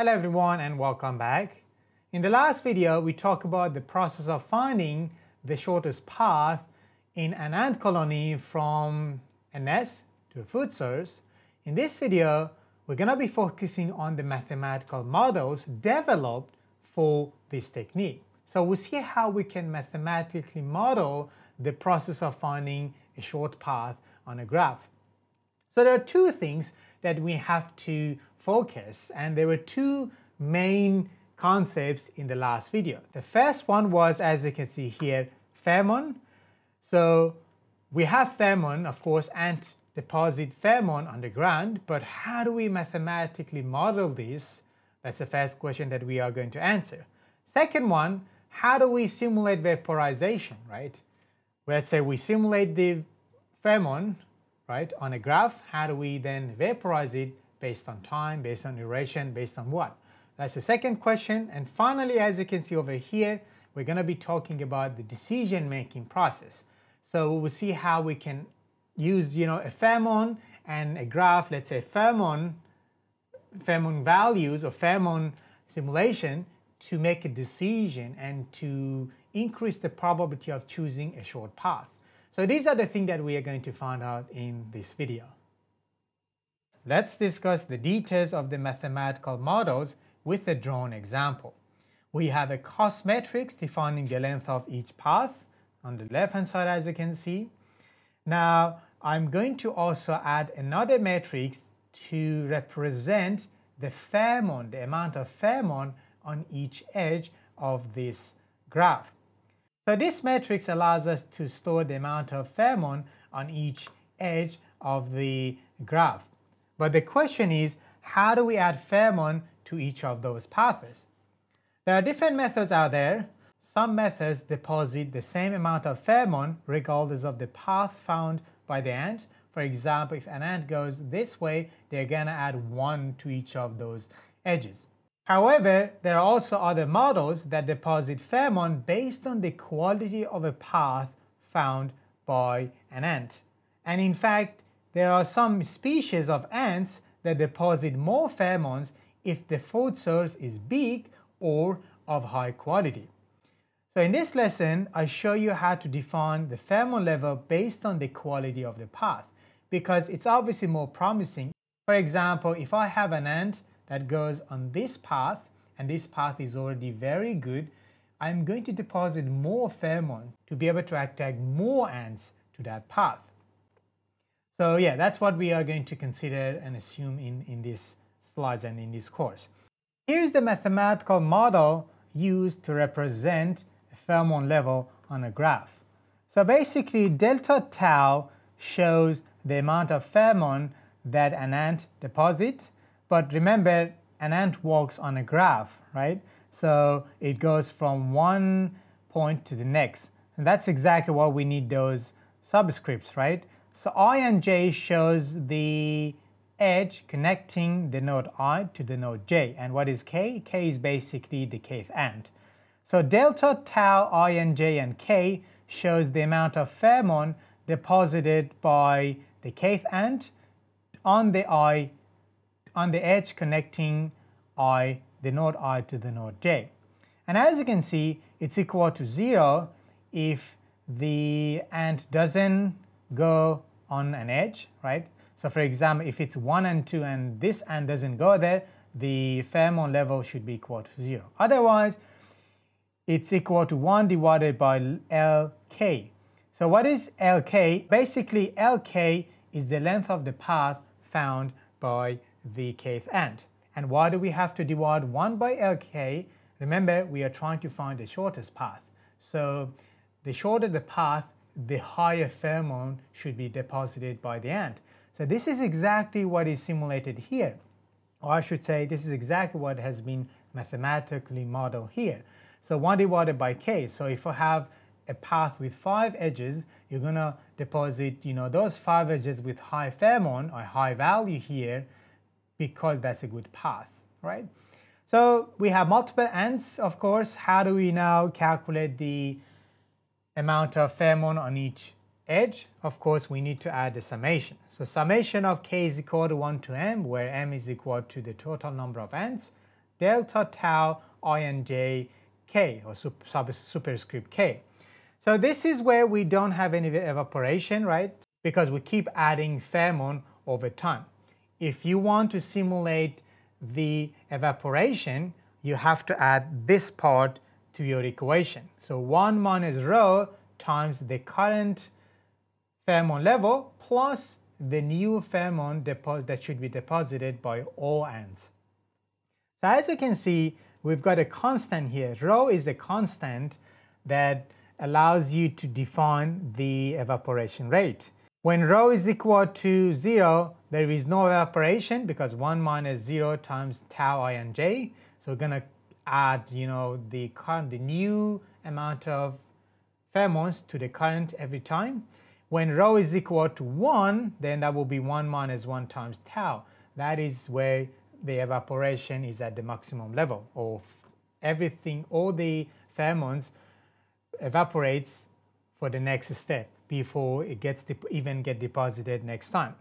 Hello everyone and welcome back. In the last video we talked about the process of finding the shortest path in an ant colony from a nest to a food source. In this video we're going to be focusing on the mathematical models developed for this technique. So we'll see how we can mathematically model the process of finding a short path on a graph. So there are two things that we have to focus, and there were two main concepts in the last video. The first one was, as you can see here, pheromone. So we have pheromone, of course, ants deposit pheromone on the ground, but how do we mathematically model this? That's the first question that we are going to answer. Second one, how do we simulate vaporization, right? Let's say we simulate the pheromone, right, on a graph. How do we then vaporize it based on time, based on duration, based on what? That's the second question. And finally, as you can see over here, we're going to be talking about the decision-making process. So we'll see how we can use, a pheromone and a graph, let's say pheromone values or pheromone simulation to make a decision and to increase the probability of choosing a short path. So these are the things that we are going to find out in this video. Let's discuss the details of the mathematical models with a drawn example. We have a cost matrix defining the length of each path on the left hand side, as you can see. Now I'm going to also add another matrix to represent the pheromone, the amount of pheromone on each edge of this graph. So this matrix allows us to store the amount of pheromone on each edge of the graph. But the question is, how do we add pheromone to each of those paths? There are different methods out there. Some methods deposit the same amount of pheromone regardless of the path found by the ant. For example, if an ant goes this way, they're gonna add one to each of those edges. However, there are also other models that deposit pheromone based on the quality of a path found by an ant. And in fact, there are some species of ants that deposit more pheromones if the food source is big or of high quality. So in this lesson, I show you how to define the pheromone level based on the quality of the path, because it's obviously more promising. For example, if I have an ant that goes on this path, and this path is already very good, I'm going to deposit more pheromone to be able to attract more ants to that path. So yeah, that's what we are going to consider and assume in this slide and in this course. Here's the mathematical model used to represent a pheromone level on a graph. So basically, delta tau shows the amount of pheromone that an ant deposits. But remember, an ant walks on a graph, right? So it goes from one point to the next. And that's exactly what we need those subscripts, right? So I and j shows the edge connecting the node I to the node j. And what is k? K is basically the kth ant. So delta, tau, I and j and k shows the amount of pheromone deposited by the kth ant on the I, on the edge connecting I, the node I to the node j. And as you can see, it's equal to 0 if the ant doesn't go on an edge, right? So for example, if it's 1 and 2 and this ant doesn't go there, the pheromone level should be equal to 0. Otherwise, it's equal to 1 divided by Lk. So what is Lk? Basically, Lk is the length of the path found by the kth ant. And why do we have to divide 1 by Lk? Remember, we are trying to find the shortest path. So the shorter the path, the higher pheromone should be deposited by the ant. So this is exactly what is simulated here. Or I should say, this is exactly what has been mathematically modeled here. So 1 divided by k. So if I have a path with 5 edges, you're going to deposit, those 5 edges with high pheromone or high value here, because that's a good path, right? So we have multiple ants, of course. How do we now calculate the amount of pheromone on each edge? Of course, we need to add the summation. So summation of k is equal to 1 to m, where m is equal to the total number of ants delta tau INJ K, or superscript K. So this is where we don't have any evaporation, right? Because we keep adding pheromone over time. If you want to simulate the evaporation, you have to add this part to your equation. So 1 minus rho times the current pheromone level plus the new pheromone that should be deposited by all ants. So as you can see, we've got a constant here. Rho is a constant that allows you to define the evaporation rate. When rho is equal to 0, there is no evaporation because 1 minus 0 times tau INJ. So we're going to add, the new amount of pheromones to the current every time. When rho is equal to 1, then that will be 1 minus 1 times tau. That is where the evaporation is at the maximum level, or everything, all the pheromones evaporates for the next step before it gets even deposited next time.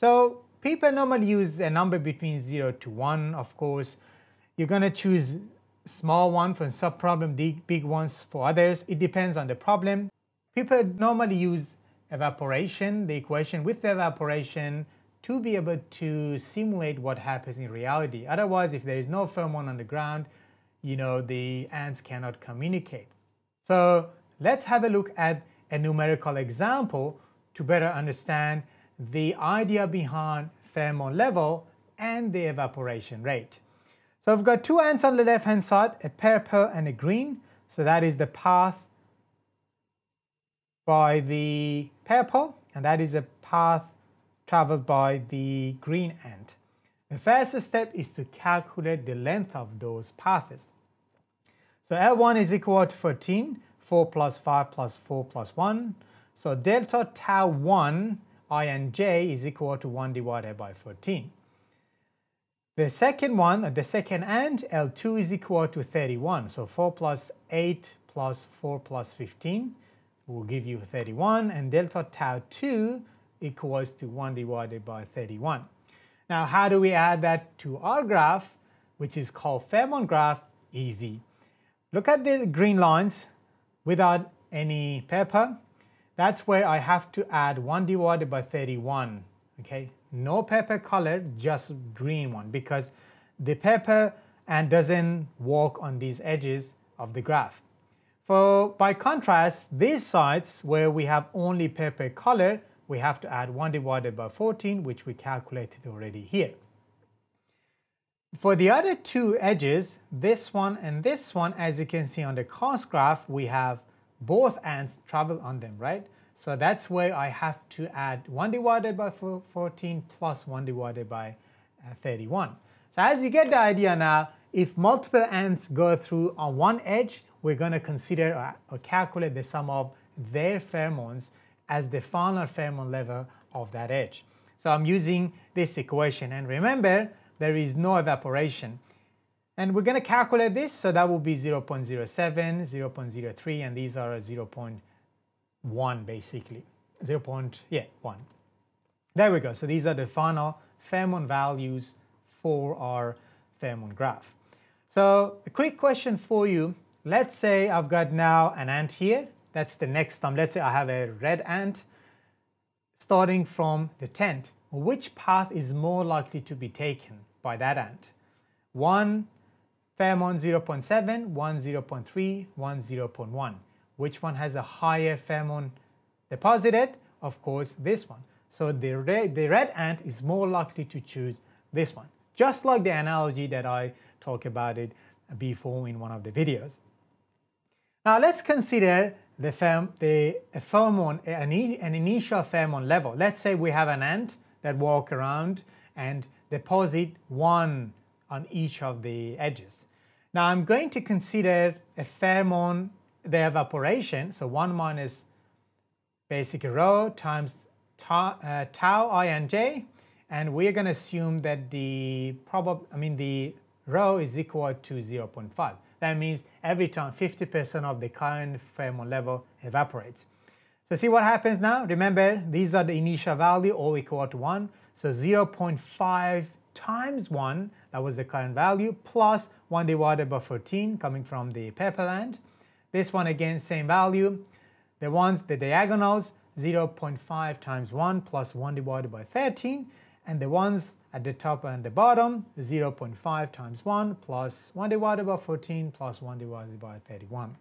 So people normally use a number between 0 to 1, of course. You're going to choose small one for subproblem, big ones for others. It depends on the problem. People normally use evaporation, the equation with the evaporation, to be able to simulate what happens in reality. Otherwise, if there is no pheromone on the ground, the ants cannot communicate. So let's have a look at a numerical example to better understand the idea behind pheromone level and the evaporation rate. So we've got two ants on the left hand side, a purple and a green. So that is the path by the purple, and that is a path traveled by the green ant. The first step is to calculate the length of those paths. So L1 is equal to 14, 4 plus 5 plus 4 plus 1. So delta tau 1 INJ is equal to 1 divided by 14. The second ant, L2 is equal to 31. So 4 plus 8 plus 4 plus 15 will give you 31, and delta tau 2 equals to 1 divided by 31. Now, how do we add that to our graph, which is called pheromone graph? Easy. Look at the green lines without any purple. That's where I have to add 1 divided by 31. Okay, no purple color, just green one, because the purple ant doesn't walk on these edges of the graph. By contrast, these sides where we have only purple color, we have to add 1 divided by 14, which we calculated already here. For the other two edges, this one and this one, as you can see on the cost graph, we have both ants travel on them, right? So that's where I have to add 1 divided by 14 plus 1 divided by 31. So as you get the idea now, if multiple ants go through on one edge, we're going to consider or calculate the sum of their pheromones as the final pheromone level of that edge. So I'm using this equation, and remember, there is no evaporation. And we're going to calculate this, so that will be 0.07, 0.03, and these are 0.1 basically. 0.1. There we go. So these are the final pheromone values for our pheromone graph. So a quick question for you. Let's say I've got now an ant here. That's the next time. Let's say I have a red ant starting from the tent. Which path is more likely to be taken by that ant? One pheromone 0.7, one 0.3, one 0.1. Which one has a higher pheromone deposited? Of course, this one. So the red ant is more likely to choose this one. Just like the analogy that I talked about it before in one of the videos. Now let's consider an initial pheromone level. Let's say we have an ant that walk around and deposit one on each of the edges. Now I'm going to consider a pheromone, the evaporation, so 1 minus basic rho times tau INJ, and we're going to assume that the rho is equal to 0.5. That means every time 50% of the current pheromone level evaporates. So see what happens now. Remember, these are the initial value, all equal to 1. So 0.5 times 1, that was the current value, plus 1 divided by 14 coming from the paperland. This one again, same value. The ones, the diagonals, 0.5 times 1 plus 1 divided by 13, and the ones at the top and the bottom, 0.5 times 1 plus 1 divided by 14 plus 1 divided by 31.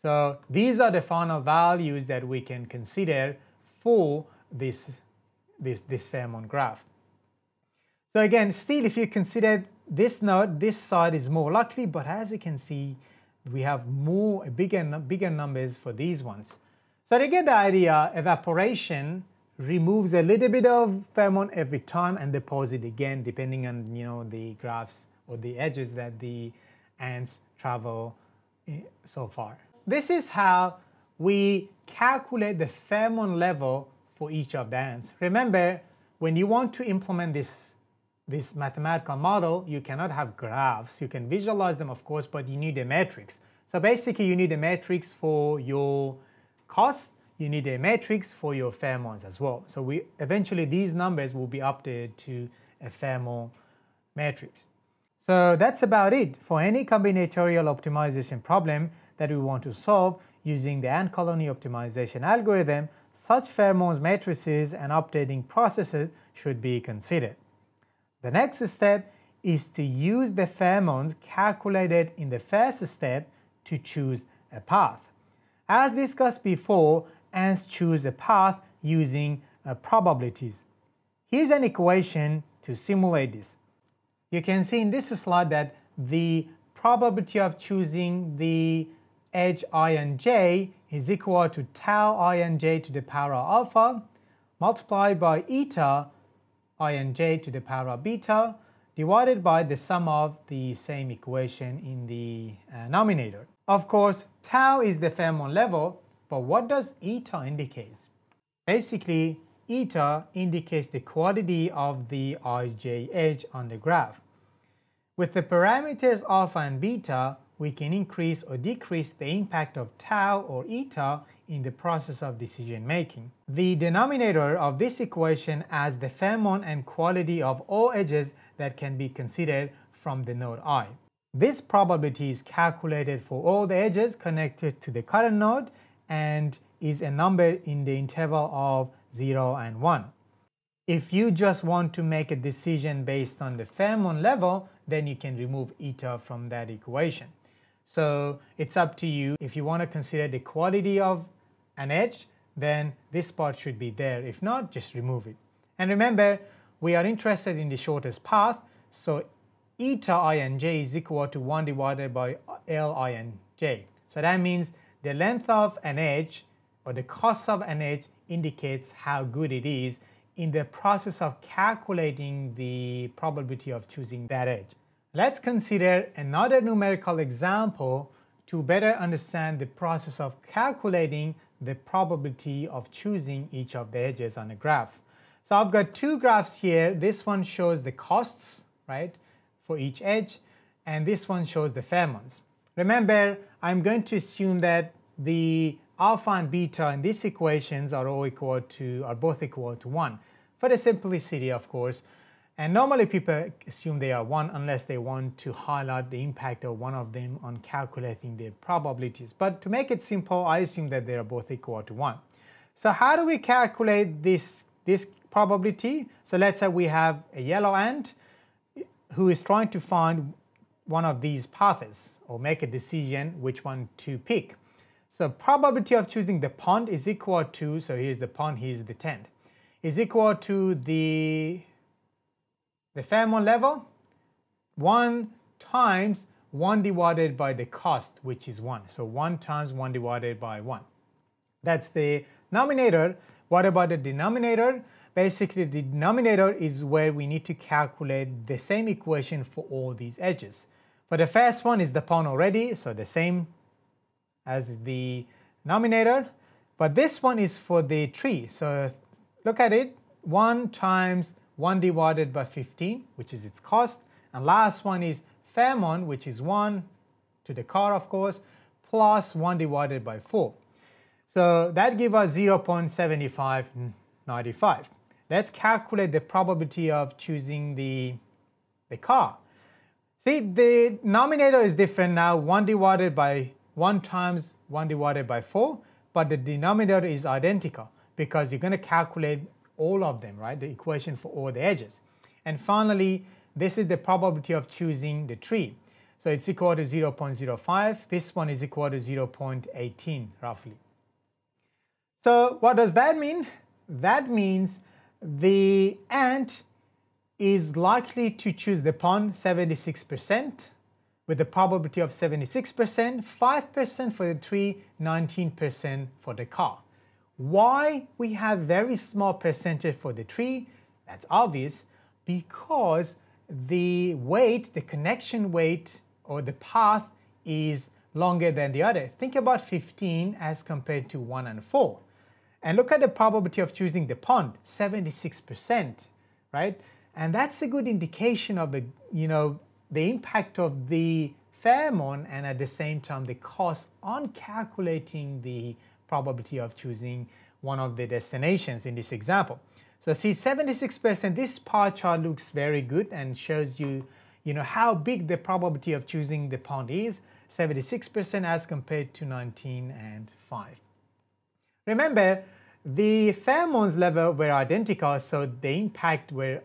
So these are the final values that we can consider for this Fairmont graph. So again, still, if you consider this node, this side is more likely, but as you can see, we have more bigger numbers for these ones. So to get the idea, evaporation removes a little bit of Fairmont every time and deposit again, depending on the graphs or the edges that the ants travel so far. This is how we calculate the Fairmont level for each of the ants. Remember, when you want to implement this mathematical model, you cannot have graphs. You can visualize them, of course, but you need a matrix. So basically, you need a matrix for your costs. You need a matrix for your Fairmonts as well. So eventually these numbers will be updated to a Fairmont matrix. So that's about it for any combinatorial optimization problem that we want to solve using the Ant Colony Optimization algorithm. Such Fairmont matrices and updating processes should be considered. The next step is to use the Fairmonts calculated in the first step to choose a path. As discussed before, ants choose a path using probabilities. Here's an equation to simulate this. You can see in this slide that the probability of choosing the edge I and j is equal to tau I and j to the power of alpha multiplied by eta I and j to the power of beta divided by the sum of the same equation in the numerator. Of course, tau is the Fairmont level, but what does eta indicate? Basically, eta indicates the quantity of the ij edge on the graph. With the parameters alpha and beta, we can increase or decrease the impact of tau or eta in the process of decision making. The denominator of this equation as the Fairmont and quality of all edges that can be considered from the node I. This probability is calculated for all the edges connected to the current node and is a number in the interval of 0 and 1. If you just want to make a decision based on the Fairmont level, then you can remove eta from that equation. So it's up to you. If you want to consider the quality of an edge, then this part should be there. If not, just remove it. And remember, we are interested in the shortest path, so eta I and j is equal to 1 divided by L I and j. So that means the length of an edge or the cost of an edge indicates how good it is in the process of calculating the probability of choosing that edge. Let's consider another numerical example to better understand the process of calculating the probability of choosing each of the edges on a graph. So I've got two graphs here. This one shows the costs, right, for each edge, and this one shows the Fairmonts. Remember, I'm going to assume that the alpha and beta in these equations are both equal to 1, for the simplicity, of course. And normally people assume they are 1 unless they want to highlight the impact of one of them on calculating their probabilities. But to make it simple, I assume that they are both equal to 1. So how do we calculate this probability? So let's say we have a yellow ant who is trying to find one of these paths or make a decision which one to pick. So probability of choosing the pond is equal to, so here's the pond, here's the tent, is equal to the Fairmont level 1 times 1 divided by the cost, which is 1. So 1 times 1 divided by 1. That's the numerator. What about the denominator? Basically, the denominator is where we need to calculate the same equation for all these edges. For the first one is the pond already, so the same as the numerator. But this one is for the tree. So look at it, 1 times 1 divided by 15, which is its cost, and last one is Fairmont, which is 1 to the car, of course, plus 1 divided by 4. So that gives us 0.7595. Let's calculate the probability of choosing the the car. See, the denominator is different now, 1 divided by 1 times 1 divided by 4, but the denominator is identical because you're going to calculate all of them, right? The equation for all the edges. And finally, this is the probability of choosing the tree. So it's equal to 0.05. This one is equal to 0.18 roughly. So what does that mean? That means the ant is likely to choose the pond 76% with a probability of 76%, 5% for the tree, 19% for the car. Why we have very small percentage for the tree? That's obvious, because the weight, the connection weight or the path is longer than the other. Think about 15 as compared to 1 and 4. And look at the probability of choosing the pond, 76%, right? And that's a good indication of the, you know, the impact of the pheromone and at the same time the cost on calculating the probability of choosing one of the destinations in this example. So see, 76%, this pie chart looks very good and shows you, you know, how big the probability of choosing the pond is, 76% as compared to 19 and 5. Remember, the pheromones level were identical, so the impact were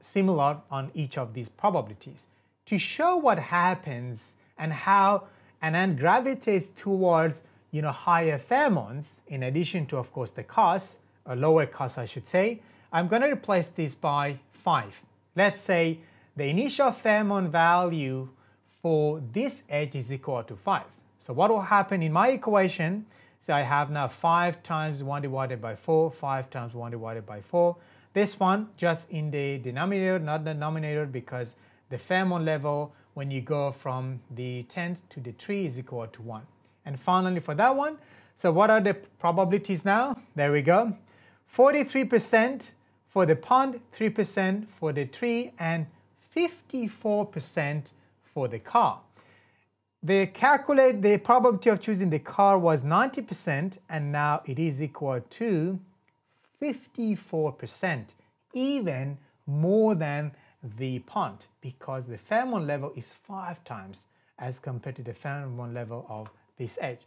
similar on each of these probabilities. To show what happens and how an ant gravitates towards, you know, higher pheromones, in addition to, of course, the cost, or lower cost I should say, I'm going to replace this by 5. Let's say the initial pheromone value for this edge is equal to 5. So what will happen in my equation? So I have now 5 times 1 divided by 4, 5 times 1 divided by 4. This one just in the denominator, not the numerator, because the pheromone level when you go from the tent to the tree is equal to 1. And finally for that one, so what are the probabilities now? There we go. 43% for the pond, 3% for the tree, and 54% for the car. They calculate the probability of choosing the car was 90% and now it is equal to 54%, even more than the pond, because the pheromone level is 5 times as compared to the pheromone level of this edge.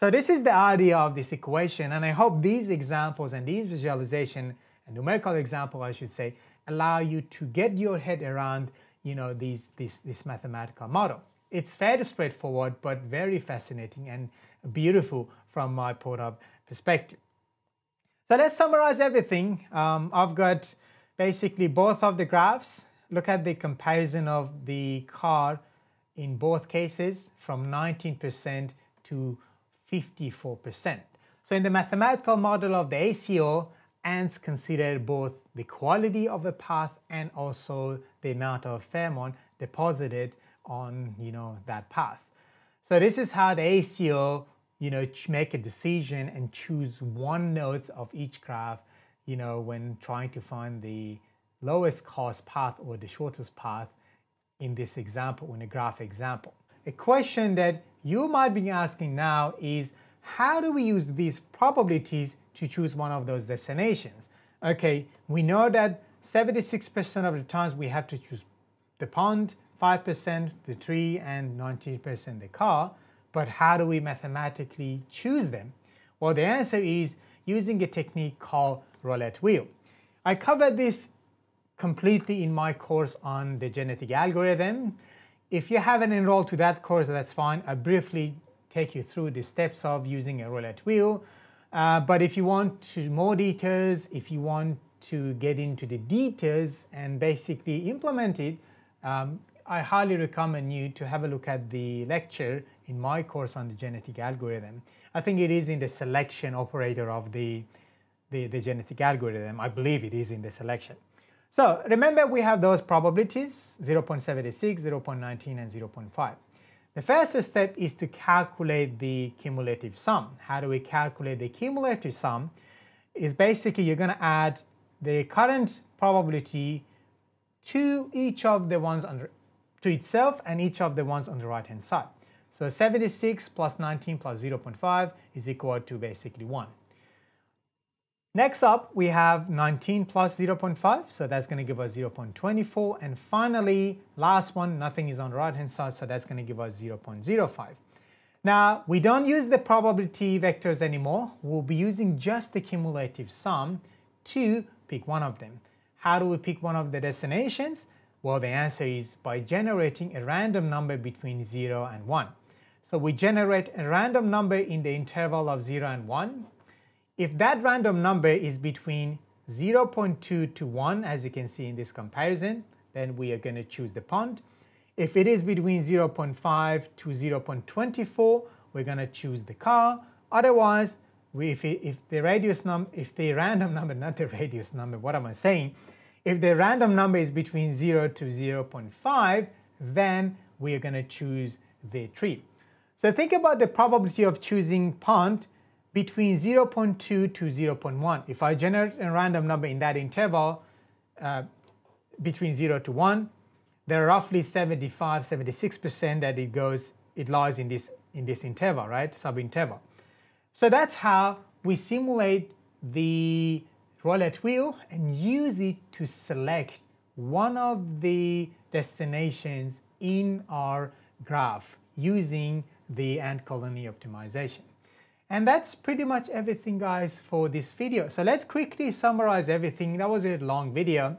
So this is the idea of this equation, and I hope these examples and these visualization and numerical example I should say allow you to get your head around, you know, this mathematical model. It's fairly straightforward, but very fascinating and beautiful from my point of perspective. So let's summarize everything. I've got basically both of the graphs. Look at the comparison of the car in both cases from 19% to 54%. So in the mathematical model of the ACO, ants consider both the quality of a path and also the amount of pheromone deposited on, you know, that path. So this is how the ACO, you know, make a decision and choose one node of each graph, you know, when trying to find the lowest cost path or the shortest path in this example, in a graph example. A question that you might be asking now is, how do we use these probabilities to choose one of those destinations? Okay, we know that 76% of the times we have to choose the pond, 5% the tree, and 19% the car, but how do we mathematically choose them? Well, the answer is using a technique called roulette wheel. I covered this completely in my course on the genetic algorithm. If you haven't enrolled to that course, that's fine. I briefly take you through the steps of using a roulette wheel. But if you want to more details, if you want to get into the details and basically implement it, I highly recommend you to have a look at the lecture in my course on the genetic algorithm. I think it is in the selection operator of the genetic algorithm. I believe it is in the selection. So remember, we have those probabilities, 0.76, 0.19, and 0.5. The first step is to calculate the cumulative sum. How do we calculate the cumulative sum? Is basically you're going to add the current probability to each of the ones to itself and each of the ones on the right hand side. So 76 plus 19 plus 0.5 is equal to basically 1. Next up, we have 19 plus 0.5, so that's going to give us 0.24. And finally, last one, nothing is on the right-hand side, so that's going to give us 0.05. Now, we don't use the probability vectors anymore. We'll be using just the cumulative sum to pick one of them. How do we pick one of the destinations? Well, the answer is by generating a random number between 0 and 1. So we generate a random number in the interval of 0 and 1. If that random number is between 0.2 to 1, as you can see in this comparison, then we are going to choose the pond. If it is between 0.5 to 0.24, we're going to choose the car. Otherwise, if the random number is between 0 to 0.5, then we are going to choose the tree. So think about the probability of choosing pond between 0.2 to 0.1. If I generate a random number in that interval between 0 to 1, there are roughly 76% that it lies in this interval, right? Sub-interval. So that's how we simulate the roulette wheel and use it to select one of the destinations in our graph using the ant colony optimization. And that's pretty much everything, guys, for this video. So let's quickly summarize everything. That was a long video.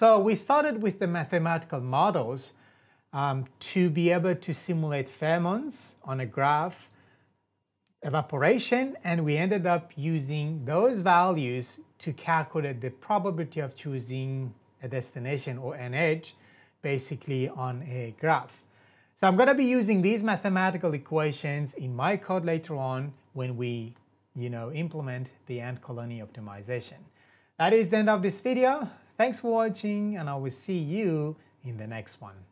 So we started with the mathematical models to be able to simulate pheromones on a graph, evaporation, and we ended up using those values to calculate the probability of choosing a destination or an edge, basically on a graph. So I'm going to be using these mathematical equations in my code later on when we, implement the ant colony optimization. That is the end of this video. Thanks for watching, and I will see you in the next one.